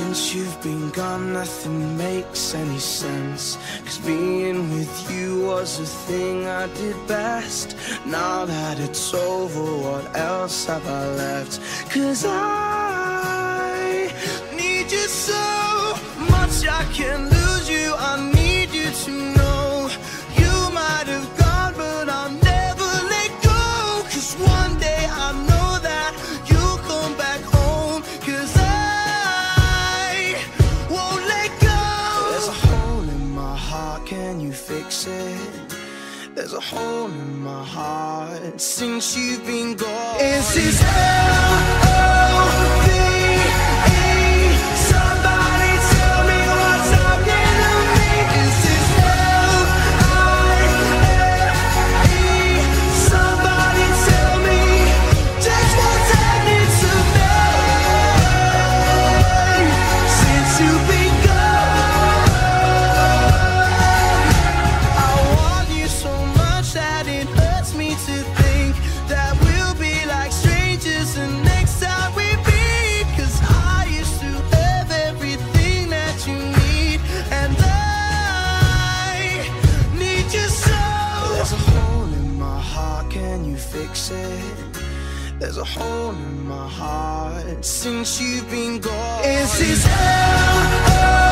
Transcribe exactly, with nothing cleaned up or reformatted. Since you've been gone, nothing makes any sense. Cause being with you was a thing I did best. Now that it's over, what else have I left? Cause I need you so much, I can't lose you. I need you to know you might have gone, but I'll never let go. Cause one day I know that you'll come back home. Cause can you fix it? There's a hole in my heart since you've been gone. Is this L O V E? Somebody tell me what's happening to me. Is this L I F E? Somebody tell me just what's happening to me since you've been gone. There's a hole in my heart since you've been gone. Is this L O V E?